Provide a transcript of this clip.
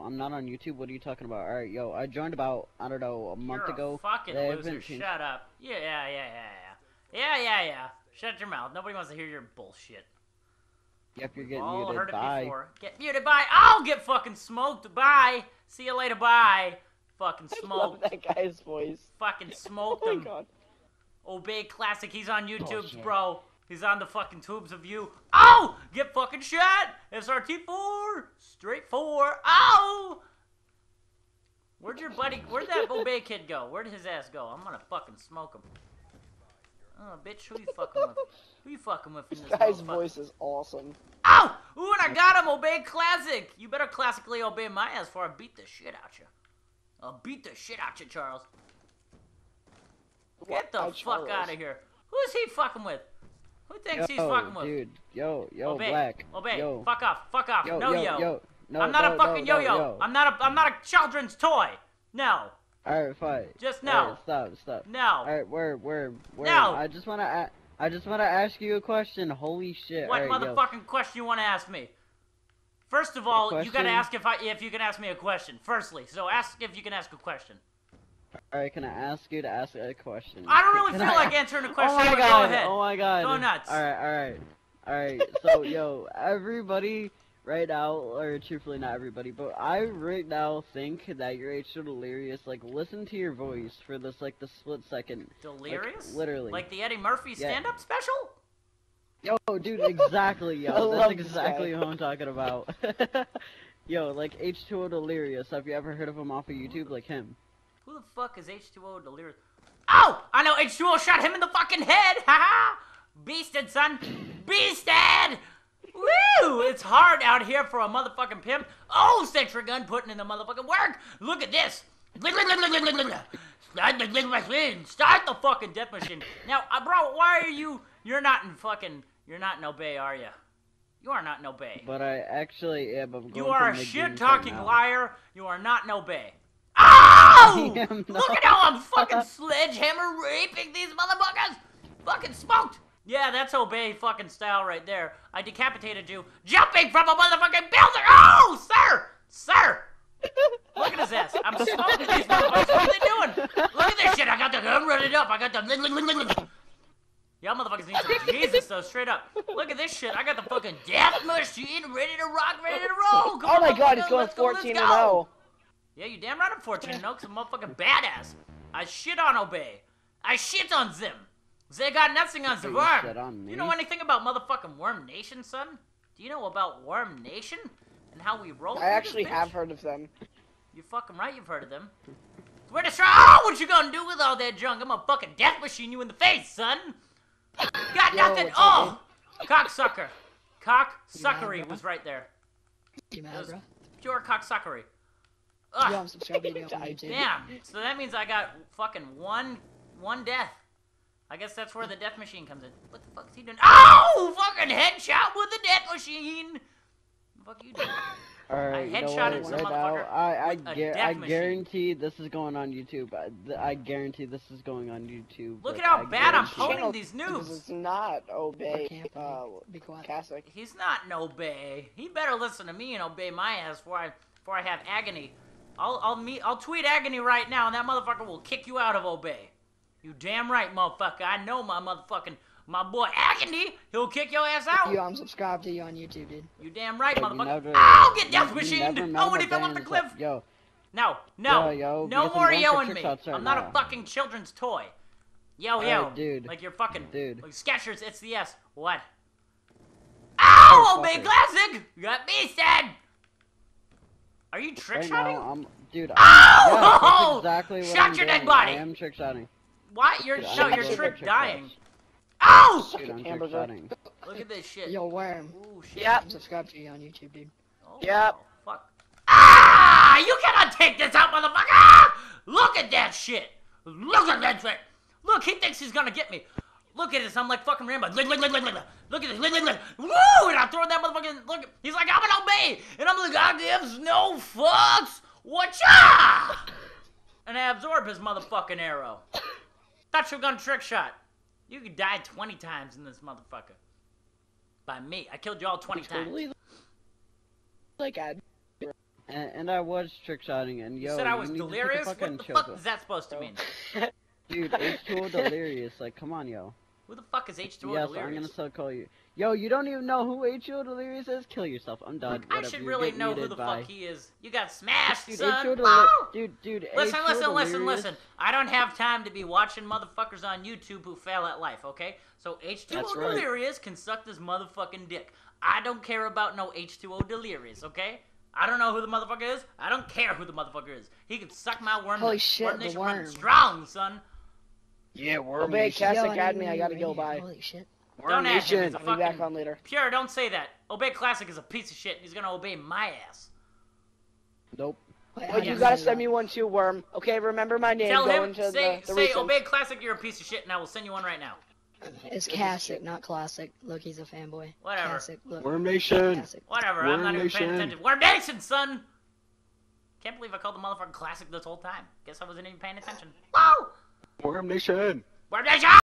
about? I'm not on YouTube. What are you talking about? All right, yo, I joined about, I don't know, a month ago. You're a fucking loser. Shut up. Yeah. Shut your mouth. Nobody wants to hear your bullshit. Yep, you're getting muted. Heard it before. Get muted. Bye. I'll get fucking smoked. Bye. See you later. Bye. Fucking smoked. I love that guy's voice. Fucking smoked him. Oh my god. Obey Classic. He's on YouTube, bro. He's on the fucking tubes of you. Oh! Get fucking shot! SRT4! Straight 4. Oh! Where'd your buddy, where'd that Obey kid go? Where'd his ass go? I'm gonna fucking smoke him. Oh, bitch, who you fucking with? Who you fucking with in this guy's voice is awesome. Ow! Ooh, and I got him, Obey Classic! You better classically obey my ass before I beat the shit out you. I'll beat the shit out you, Charles. Get the fuck out of here. Who's he fucking with? Who thinks he's fucking with? Dude, yo, Obey. Black. Obey. Yo. Fuck off. Fuck off. Yo, no, yo. No, I'm not a fucking yo-yo. I'm not a children's toy. No. Alright, fine. Just no. Right, stop. No. Alright, we're. No. I just wanna ask you a question. Holy shit. What motherfucking question you wanna ask me? First of all, you gotta ask if you can ask me a question. Firstly, so ask if you can ask a question. Alright, can I ask you to ask a question? I don't really feel like answering a question. Oh my god, go ahead. Oh my god. Go nuts. Alright. So, yo, everybody right now, or truthfully not everybody, but I right now think that you're H2O Delirious. Like, listen to your voice for this, like, the split second. Delirious? Like, literally. Like the Eddie Murphy stand-up special? Yo, dude, exactly, yo. That's exactly what I'm talking about. Yo, like, H2O Delirious. Have you ever heard of him off of YouTube? Like him. Who the fuck is H2O Delirious? Oh! I know H2O shot him in the fucking head! Haha! Beasted, son! Beasted! Woo! It's hard out here for a motherfucking pimp. Oh, Central Gun putting in the motherfucking work! Look at this! Start the fucking death machine. Now, bro, why are you... You're not in Obey, are you? You are not in Obey. But I actually am. You are a shit-talking liar. You are not in Obey. Oh! Look at how I'm fucking sledgehammer raping these motherfuckers! Fucking smoked! Yeah, that's Obey fucking style right there. I decapitated you, jumping from a motherfucking building! Oh, sir! Sir! Look at his ass. I'm smoking these motherfuckers. What are they doing? Look at this shit. I'm running up. I got the... Y'all motherfuckers need some Jesus, though, straight up. Look at this shit. I got the fucking death machine ready to rock, ready to roll. Come on, my God, he's going 14-0. Yeah, you damn right I'm 14-0 because I'm a motherfucking badass. I shit on Obey. I shit on Zim. They got nothing on the Worm. You know anything about motherfucking Worm Nation, son? Do you know about Worm Nation and how we roll? I actually have heard of them. You're fucking right you've heard of them. We're destroying. Oh, what you gonna do with all that junk? I'm a fucking death machine you in the face, son. Got nothing. Yo, oh, cocksucker. Cocksuckery was right there. It was pure cocksuckery. Yo, damn. So that means I got fucking one death. I guess that's where the death machine comes in. What the fuck is he doing? Oh, fucking headshot with the death machine. What the fuck you doing? All right, I headshotted some motherfucker. I guarantee this is going on YouTube. I guarantee this is going on YouTube. Look at how bad I'm holding these noobs. This is not Obey. Be quiet. He's not an Obey. He better listen to me and obey my ass before I have Agony. I'll tweet Agony right now, and that motherfucker will kick you out of Obey. You damn right, motherfucker. I know my boy Agony. He'll kick your ass out. Yo, I'm subscribed to you on YouTube, dude. You damn right, motherfucker. I'll get death machined. Oh, when he fell off the cliff. Yo. No. No more yoing me. I'm not a fucking children's toy. Yo, dude. Like you're fucking dude. Like Skechers, it's the S. What? Ow, Obey Classic. You got me, Stan. Are you trick-shotting? Dude, oh! Yeah, that's exactly what I'm doing. Dead body! I am trick-shotting. Why? You're trick-dying. Ow! Dude, I'm trick-shotting. Look at this shit. Yo, Worm. Ooh, shit. Yep. I'm subscribed to you on YouTube, dude. Oh, yep. Wow, fuck. Ah! You cannot take this out, motherfucker! Ah! Look at that shit! Look at that shit! Look, he thinks he's gonna get me. Look at this, I'm like fucking Rambo. Look at this, look. Woo! And I'm throwing that motherfucking, look, he's like, I'm an Obey! And I'm like, I gives no fucks! Watcha! And I absorb his motherfucking arrow. Thought you were gonna trick shot. You could die 20 times in this motherfucker. By me. I killed you all 20 times. Like, And I was trick-shotting, and yo, you said I was delirious? What the fuck is that supposed to mean? Dude, H2O Delirious, like, come on, yo. Who the fuck is H2O Delirious? Yes, I'm gonna so call you. Yo, you don't even know who H2O Delirious is? Kill yourself, I'm done. Look, I should really know who the fuck he is. You got smashed, dude, son! Dude, listen. I don't have time to be watching motherfuckers on YouTube who fail at life, okay? So H2O Delirious can suck this motherfucking dick. I don't care about no H2O Delirious, okay? I don't know who the motherfucker is. I don't care who the motherfucker is. He can suck my worm. Holy shit, Worm Nation runs strong, son. Yeah, Worm Nation. Obey Classic had me. I gotta go by. Holy shit. Worm Nation. I'll be back on later. Pure, don't say that. Obey Classic is a piece of shit. He's gonna obey my ass. Nope. Well, you gotta send me one too, Worm. Okay, remember my name. Tell him. Say Obey Classic, you're a piece of shit, and I will send you one right now. It's Classic, not Classic. Look, he's a fanboy. Whatever. Classic, look. Worm Nation. Classic. Whatever. Worm I'm not even Nation. Paying attention. Worm Nation, son. Can't believe I called the motherfucker Classic this whole time. Guess I wasn't even paying attention. Whoa. Worm Nation. Worm Nation.